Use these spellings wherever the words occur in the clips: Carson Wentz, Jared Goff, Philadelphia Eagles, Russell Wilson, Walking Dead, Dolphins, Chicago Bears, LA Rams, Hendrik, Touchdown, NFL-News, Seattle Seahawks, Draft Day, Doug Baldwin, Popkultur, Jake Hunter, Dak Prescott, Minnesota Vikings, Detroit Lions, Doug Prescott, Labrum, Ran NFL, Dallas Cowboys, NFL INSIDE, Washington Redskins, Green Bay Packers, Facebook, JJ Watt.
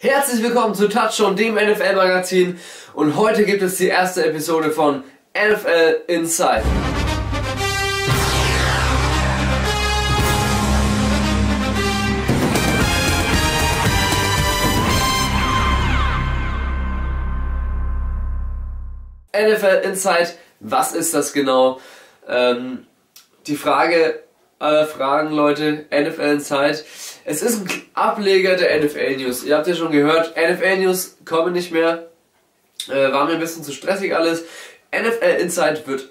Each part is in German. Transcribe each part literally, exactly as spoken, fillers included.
Herzlich willkommen zu Touchdown, dem N F L-Magazin, und heute gibt es die erste Episode von N F L Inside. N F L Inside, was ist das genau? Ähm, die Frage aller Fragen, Leute, N F L Inside. Es ist ein Ableger der N F L News. Ihr habt ja schon gehört, N F L News kommen nicht mehr. Äh, war mir ein bisschen zu stressig alles. N F L Inside wird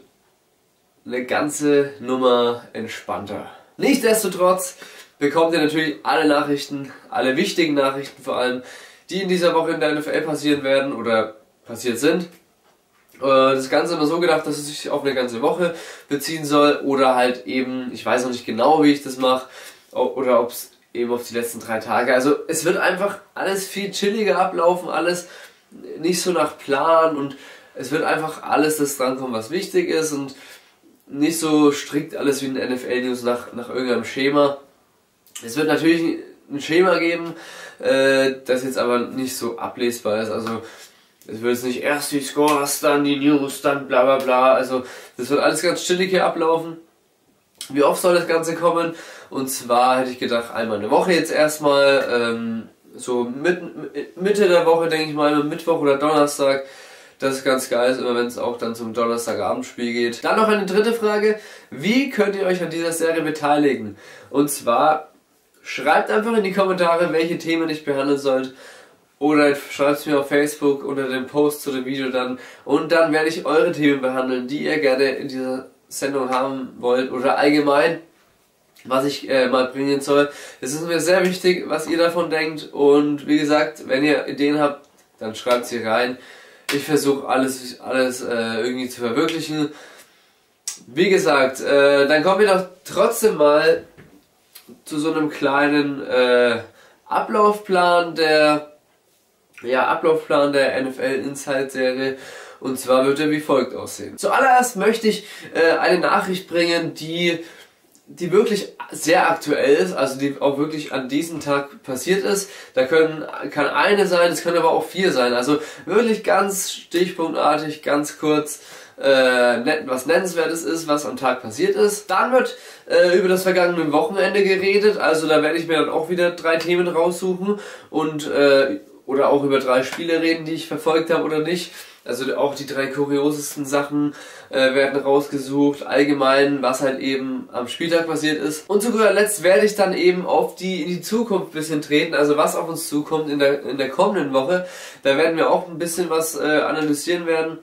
eine ganze Nummer entspannter. Nichtsdestotrotz bekommt ihr natürlich alle Nachrichten, alle wichtigen Nachrichten vor allem, die in dieser Woche in der N F L passieren werden oder passiert sind. Das Ganze immer so gedacht, dass es sich auf eine ganze Woche beziehen soll oder halt eben, ich weiß noch nicht genau, wie ich das mache, oder ob es eben auf die letzten drei Tage, also es wird einfach alles viel chilliger ablaufen, alles nicht so nach Plan, und es wird einfach alles das drankommen, was wichtig ist, und nicht so strikt alles wie in den N F L News nach, nach irgendeinem Schema. Es wird natürlich ein Schema geben, das jetzt aber nicht so ablesbar ist, also es wird jetzt nicht erst die Scores, dann die News, dann bla bla bla. Also das wird alles ganz chillig hier ablaufen. Wie oft soll das Ganze kommen? Und zwar hätte ich gedacht, einmal eine Woche jetzt erstmal. Ähm, so mit, Mitte der Woche, denke ich mal, Mittwoch oder Donnerstag. Das ist ganz geil, immer wenn es auch dann zum Donnerstagabendspiel geht. Dann noch eine dritte Frage. Wie könnt ihr euch an dieser Serie beteiligen? Und zwar schreibt einfach in die Kommentare, welche Themen ich behandeln sollte. Oder schreibt es mir auf Facebook unter dem Post zu dem Video dann. Und dann werde ich eure Themen behandeln, die ihr gerne in dieser Sendung haben wollt. Oder allgemein, was ich äh, mal bringen soll. Es ist mir sehr wichtig, was ihr davon denkt. Und wie gesagt, wenn ihr Ideen habt, dann schreibt sie rein. Ich versuche alles, alles äh, irgendwie zu verwirklichen. Wie gesagt, äh, dann kommen wir doch trotzdem mal zu so einem kleinen äh, Ablaufplan der... Ja, Ablaufplan der N F L Inside Serie, und zwar wird er wie folgt aussehen. Zuallererst möchte ich äh, eine Nachricht bringen, die, die wirklich sehr aktuell ist, also die auch wirklich an diesem Tag passiert ist. Da können, kann eine sein, es können aber auch vier sein, also wirklich ganz stichpunktartig, ganz kurz, äh, was Nennenswertes ist, was am Tag passiert ist. Dann wird äh, über das vergangene Wochenende geredet, also da werde ich mir dann auch wieder drei Themen raussuchen und äh, oder auch über drei Spiele reden, die ich verfolgt habe oder nicht. Also auch die drei kuriosesten Sachen äh, werden rausgesucht. Allgemein, was halt eben am Spieltag passiert ist. Und zu guter Letzt werde ich dann eben auf die, in die Zukunft ein bisschen treten. Also was auf uns zukommt in der, in der kommenden Woche. Da werden wir auch ein bisschen was äh, analysieren werden.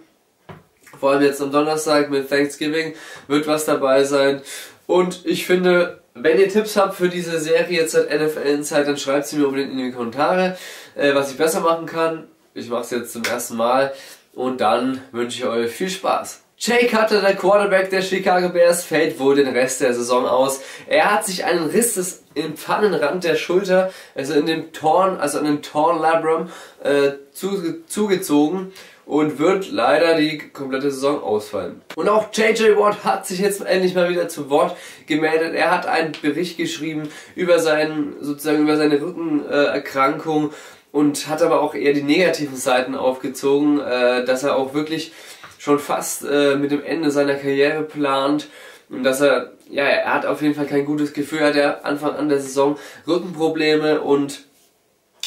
Vor allem jetzt am Donnerstag mit Thanksgiving wird was dabei sein. Und ich finde... Wenn ihr Tipps habt für diese Serie jetzt seit N F L Inside, dann schreibt sie mir unbedingt in die Kommentare, äh, was ich besser machen kann. Ich mache es jetzt zum ersten Mal, und dann wünsche ich euch viel Spaß. Jake Hunter, der Quarterback der Chicago Bears, fällt wohl den Rest der Saison aus. Er hat sich einen Riss des, im Pfannenrand der Schulter, also in dem Torn, also in dem Torn Labrum, äh, zu, zugezogen. Und wird leider die komplette Saison ausfallen. Und auch J J Watt hat sich jetzt endlich mal wieder zu Wort gemeldet. Er hat einen Bericht geschrieben über seinen, sozusagen über seine Rückenerkrankung, und hat aber auch eher die negativen Seiten aufgezogen, äh, dass er auch wirklich schon fast äh, mit dem Ende seiner Karriere plant, und dass er, ja, er hat auf jeden Fall kein gutes Gefühl, hat er Anfang an der Saison Rückenprobleme, und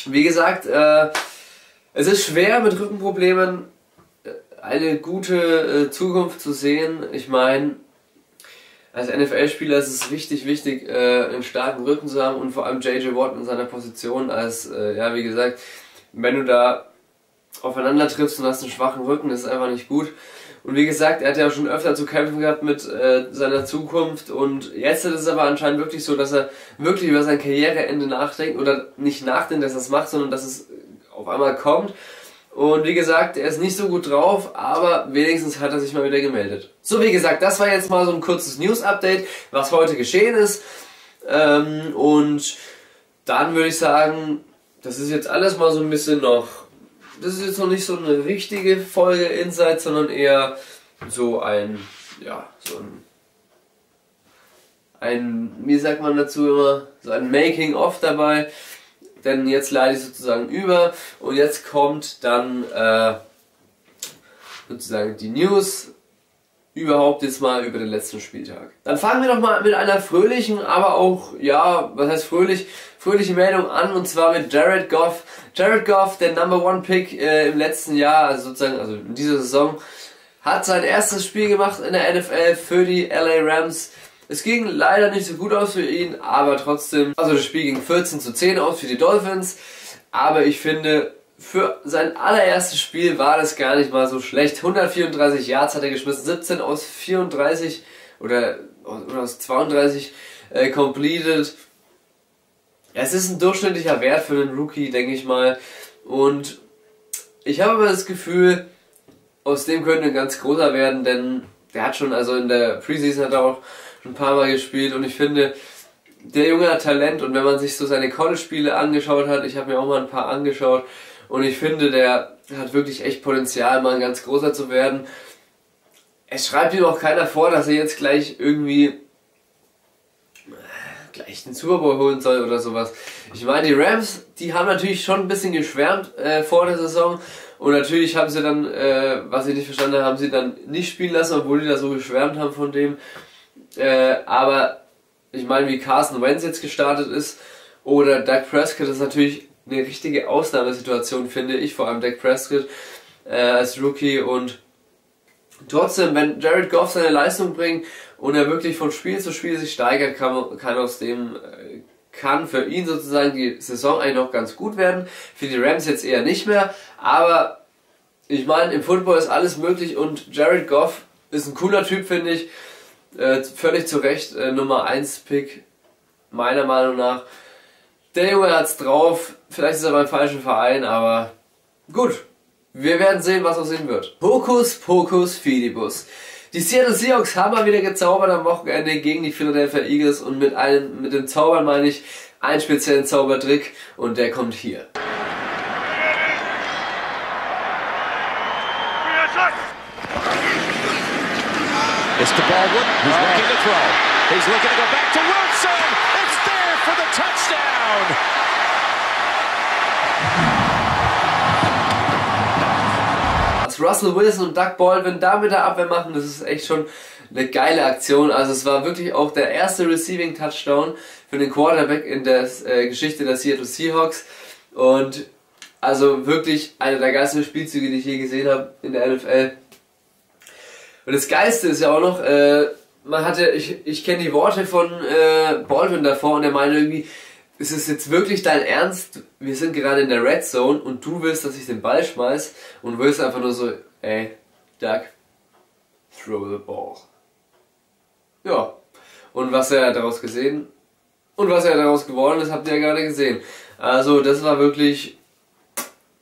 wie gesagt, äh, es ist schwer, mit Rückenproblemen eine gute äh, Zukunft zu sehen. Ich meine, als N F L-Spieler ist es richtig wichtig, äh, einen starken Rücken zu haben, und vor allem J J Watt in seiner Position als, äh, ja, wie gesagt, wenn du da aufeinander triffst und hast einen schwachen Rücken, das ist einfach nicht gut. Und wie gesagt, er hat ja schon öfter zu kämpfen gehabt mit äh, seiner Zukunft, und jetzt ist es aber anscheinend wirklich so, dass er wirklich über sein Karriereende nachdenkt, oder nicht nachdenkt, dass er es macht, sondern dass es auf einmal kommt. Und wie gesagt, er ist nicht so gut drauf, aber wenigstens hat er sich mal wieder gemeldet. So, wie gesagt, das war jetzt mal so ein kurzes News-Update, was heute geschehen ist. Ähm, und dann würde ich sagen, das ist jetzt alles mal so ein bisschen noch, das ist jetzt noch nicht so eine richtige Folge Insights, sondern eher so ein, ja, so ein, ein, wie sagt man dazu immer, so ein Making-of dabei. denn jetzt leite ich sozusagen über und jetzt kommt dann äh, sozusagen die News überhaupt jetzt mal über den letzten Spieltag. Dann fangen wir doch mal mit einer fröhlichen, aber auch, ja, was heißt fröhlich, fröhliche Meldung an, und zwar mit Jared Goff. Jared Goff, der Number One Pick äh, im letzten Jahr, also sozusagen, also in dieser Saison, hat sein erstes Spiel gemacht in der N F L für die L A Rams. Es ging leider nicht so gut aus für ihn, aber trotzdem, also das Spiel ging vierzehn zu zehn aus für die Dolphins, aber ich finde, für sein allererstes Spiel war das gar nicht mal so schlecht. hundertvierunddreißig Yards hat er geschmissen, siebzehn aus vierunddreißig oder, oder aus zweiunddreißig äh, completed. Ja, es ist ein durchschnittlicher Wert für einen Rookie, denke ich mal. Und ich habe aber das Gefühl, aus dem könnte ein ganz großer werden, denn der hat schon, also in der Preseason hat er auch ein paar Mal gespielt und ich finde, der Junge hat Talent, und wenn man sich so seine College-Spiele angeschaut hat, ich habe mir auch mal ein paar angeschaut, und ich finde, der hat wirklich echt Potenzial, mal ein ganz großer zu werden. Es schreibt ihm auch keiner vor, dass er jetzt gleich irgendwie gleich den Super Bowl holen soll oder sowas. Ich meine, die Rams, die haben natürlich schon ein bisschen geschwärmt äh, vor der Saison, und natürlich haben sie dann, äh, was ich nicht verstanden habe, haben sie dann nicht spielen lassen, obwohl die da so geschwärmt haben von dem. Äh, aber ich meine, wie Carson Wentz jetzt gestartet ist oder Doug Prescott, ist natürlich eine richtige Ausnahmesituation, finde ich, vor allem Dak Prescott äh, als Rookie, und trotzdem, wenn Jared Goff seine Leistung bringt und er wirklich von Spiel zu Spiel sich steigert, kann, kann aus dem äh, kann für ihn sozusagen die Saison eigentlich noch ganz gut werden, für die Rams jetzt eher nicht mehr, aber ich meine, im Football ist alles möglich, und Jared Goff ist ein cooler Typ, finde ich, äh, völlig zu Recht äh, Nummer eins Pick, meiner Meinung nach. Der Junge hat's drauf, vielleicht ist er beim falschen Verein, aber gut, wir werden sehen, was aus ihm wird. Hokus Pokus Fidibus. Die Seattle Seahawks haben mal wieder gezaubert am Wochenende gegen die Philadelphia Eagles, und mit einem, mit dem Zaubern meine ich einen speziellen Zaubertrick, und der kommt hier. It's the Baldwin, who's looking to throw. He's looking to go back to Wilson. For the touchdown. Dass Russell Wilson und Doug Baldwin da mit der Abwehr machen, das ist echt schon eine geile Aktion. Also es war wirklich auch der erste Receiving Touchdown für den Quarterback in der äh, Geschichte der Seattle Seahawks. Und also wirklich einer der geilsten Spielzüge, die ich je gesehen habe in der N F L. Und das Geilste ist ja auch noch, äh, man hatte, ich, ich kenne die Worte von äh, Baldwin davor, und er meinte irgendwie, ist es jetzt wirklich dein Ernst? Wir sind gerade in der Red Zone und du willst, dass ich den Ball schmeiß, und willst einfach nur so, ey, Doug, throw the ball. Ja, und was er daraus gesehen und was er daraus geworden ist, habt ihr ja gerade gesehen. Also das war wirklich...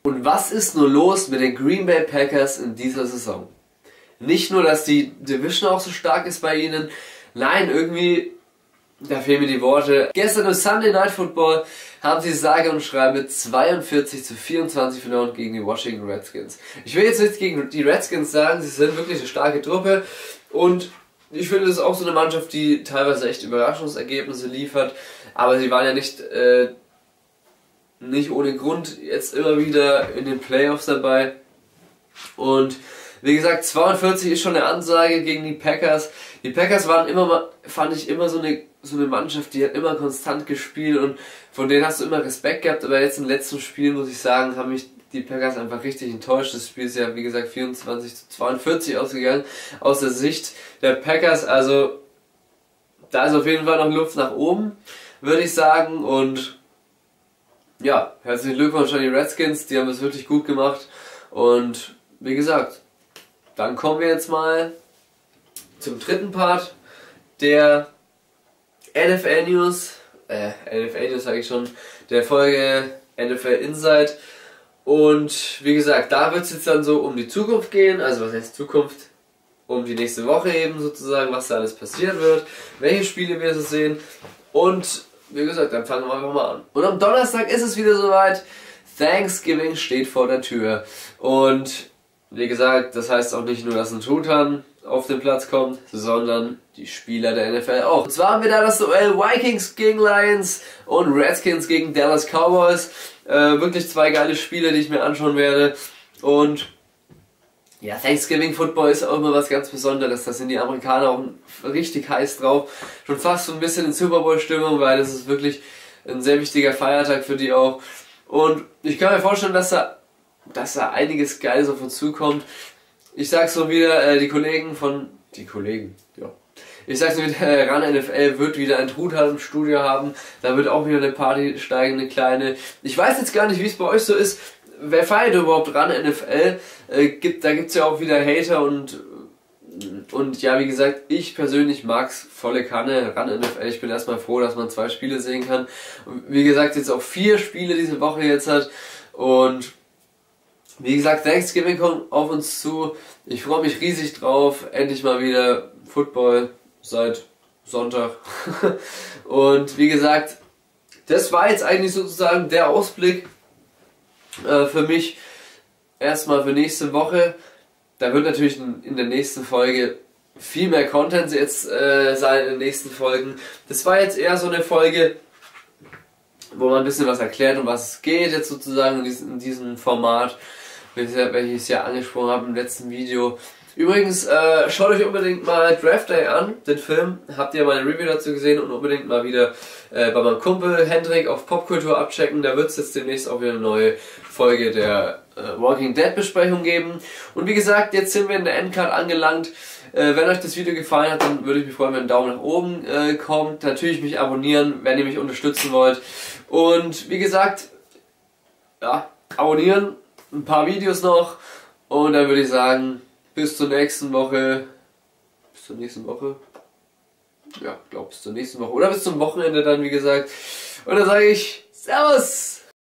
Und was ist nur los mit den Green Bay Packers in dieser Saison? Nicht nur, dass die Division auch so stark ist bei ihnen, nein, irgendwie, da fehlen mir die Worte. Gestern im Sunday Night Football haben sie sage und schreibe zweiundvierzig zu vierundzwanzig verloren gegen die Washington Redskins. Ich will jetzt nichts gegen die Redskins sagen, sie sind wirklich eine starke Truppe, und ich finde, das ist auch so eine Mannschaft, die teilweise echt Überraschungsergebnisse liefert, aber sie waren ja nicht, äh, nicht ohne Grund jetzt immer wieder in den Playoffs dabei, und wie gesagt, zweiundvierzig ist schon eine Ansage gegen die Packers. Die Packers waren immer mal, fand ich immer so eine, so eine Mannschaft, die hat immer konstant gespielt, und von denen hast du immer Respekt gehabt, aber jetzt im letzten Spiel, muss ich sagen, haben mich die Packers einfach richtig enttäuscht. Das Spiel ist ja, wie gesagt, vierundzwanzig zu zweiundvierzig ausgegangen, aus der Sicht der Packers, also da ist auf jeden Fall noch Luft nach oben, würde ich sagen, und ja, herzlichen Glückwunsch an die Redskins, die haben es wirklich gut gemacht, und wie gesagt, dann kommen wir jetzt mal zum dritten Part der N F L News, äh, N F L News sage ich schon, der Folge N F L Insight. Und wie gesagt, da wird es jetzt dann so um die Zukunft gehen, also was heißt Zukunft? Um die nächste Woche eben sozusagen, was da alles passieren wird, welche Spiele wir so sehen, und wie gesagt, dann fangen wir einfach mal an. Und am Donnerstag ist es wieder soweit, Thanksgiving steht vor der Tür, und wie gesagt, das heißt auch nicht nur, dass ein Truthahn auf den Platz kommt, sondern die Spieler der N F L auch. Und zwar haben wir da das Duell Vikings gegen Lions und Redskins gegen Dallas Cowboys. Äh, wirklich zwei geile Spiele, die ich mir anschauen werde. Und ja, Thanksgiving Football ist auch immer was ganz Besonderes. Da sind die Amerikaner auch richtig heiß drauf. Schon fast so ein bisschen in Super Bowl Stimmung, weil das ist wirklich ein sehr wichtiger Feiertag für die auch. Und ich kann mir vorstellen, dass da, dass da einiges Geiles auf uns zukommt. Ich sag's nur wieder, äh, die Kollegen von... Die Kollegen, ja. Ich sag's nur wieder, äh, Ran N F L wird wieder ein Truthahn im Studio haben. Da wird auch wieder eine Party steigen, eine kleine. Ich weiß jetzt gar nicht, wie es bei euch so ist. Wer feiert überhaupt Ran N F L? Äh, gibt, da gibt's ja auch wieder Hater und... Und ja, wie gesagt, ich persönlich mag's volle Kanne, Ran N F L. Ich bin erstmal froh, dass man zwei Spiele sehen kann. Und wie gesagt, jetzt auch vier Spiele diese Woche jetzt hat. Und... Wie gesagt, Thanksgiving kommt auf uns zu. Ich freue mich riesig drauf. Endlich mal wieder Football seit Sonntag. Und wie gesagt, das war jetzt eigentlich sozusagen der Ausblick äh, für mich. Erstmal für nächste Woche. Da wird natürlich in der nächsten Folge viel mehr Content jetzt äh, sein in den nächsten Folgen. Das war jetzt eher so eine Folge, wo man ein bisschen was erklärt, um was es geht jetzt sozusagen in diesem, in diesem Format, welches ich ja angesprochen habe im letzten Video. Übrigens, äh, schaut euch unbedingt mal Draft Day an, den Film. Habt ihr meine Review dazu gesehen und unbedingt mal wieder äh, bei meinem Kumpel Hendrik auf Popkultur abchecken. Da wird es jetzt demnächst auch wieder eine neue Folge der äh, Walking Dead Besprechung geben. Und wie gesagt, jetzt sind wir in der Endcard angelangt. Äh, wenn euch das Video gefallen hat, dann würde ich mich freuen, wenn ein Daumen nach oben äh, kommt. Natürlich mich abonnieren, wenn ihr mich unterstützen wollt. Und wie gesagt, ja, abonnieren, ein paar Videos noch und dann würde ich sagen... Bis zur nächsten Woche. Bis zur nächsten Woche? Ja, ich glaube bis zur nächsten Woche. Oder bis zum Wochenende dann, wie gesagt. Und dann sage ich Servus!